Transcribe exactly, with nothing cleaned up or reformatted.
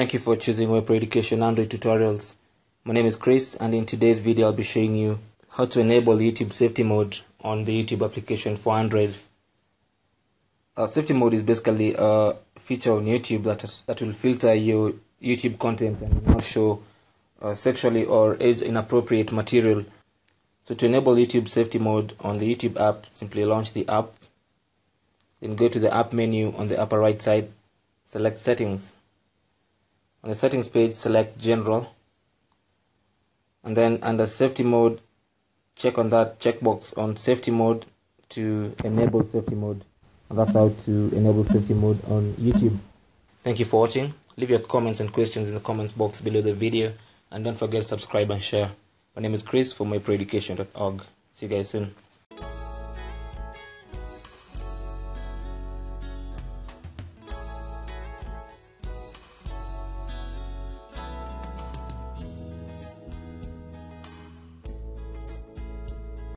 Thank you for choosing WebPro Education Android tutorials. My name is Chris, and in today's video I'll be showing you how to enable YouTube safety mode on the YouTube application for Android. Uh, safety mode is basically a feature on YouTube that, that will filter your YouTube content and not show uh, sexually or age inappropriate material. So to enable YouTube safety mode on the YouTube app, simply launch the app. Then go to the app menu on the upper right side, select settings. On the settings page, select general. And then under safety mode, check on that checkbox on safety mode to enable safety mode. And that's how to enable safety mode on YouTube. Thank you for watching. Leave your comments and questions in the comments box below the video. And don't forget to subscribe and share. My name is Chris for my pro education dot org. See you guys soon.